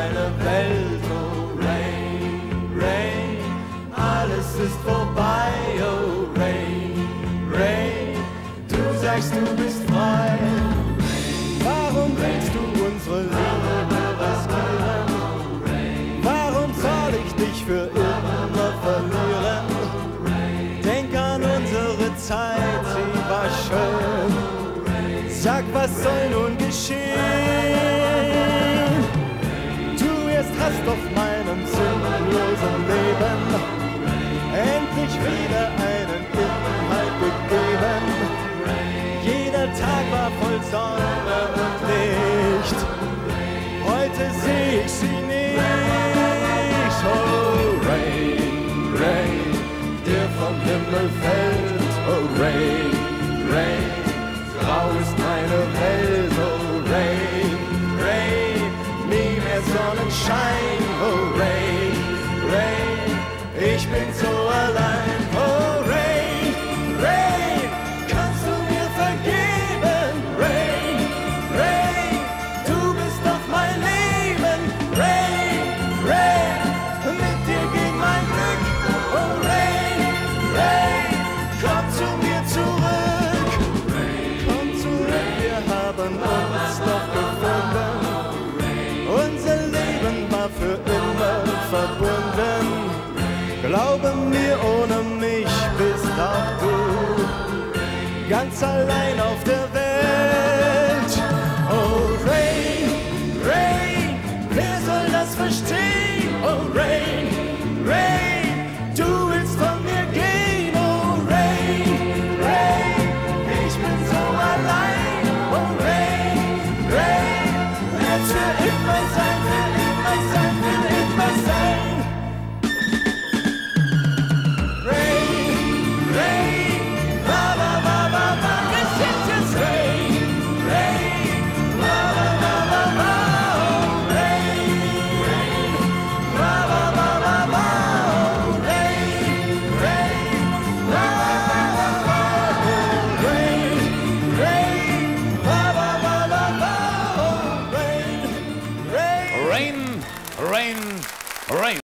eine Welt, oh Rain, Rain, alles ist vorbei, oh Rain, Rain, du sagst, du bist frei, oh Rain, warum willst du unsere Liebe riskieren? Warum soll ich dich für immer verlieren? Denk an unsere Zeit, sie war schön, sag, was soll nun geschehen? Rast auf meinem sinnlosen Leben, endlich wieder einen Inhalt gegeben. Jeder Tag war voll Sonne und Licht, heute sehe ich sie nicht. Oh Rain, Rain, der vom Himmel fällt, oh Rain, Rain, grau ist meine Welt, oh Rain, Rain. Sonnenschein, oh Rain, Rain, ich bin so allein, oh Rain, Rain, kannst du mir vergeben, Rain, Rain, du bist doch mein Leben, Rain, Rain, mit dir ging mein Glück, oh Rain, Rain, komm zu mir zurück, komm zu mir, wir haben uns doch gefunden. Für immer verbunden, glaube mir, ohne mich bist auch du ganz allein auf der Welt. Oh Rain, Rain, wer soll das verstehen? Oh Rain.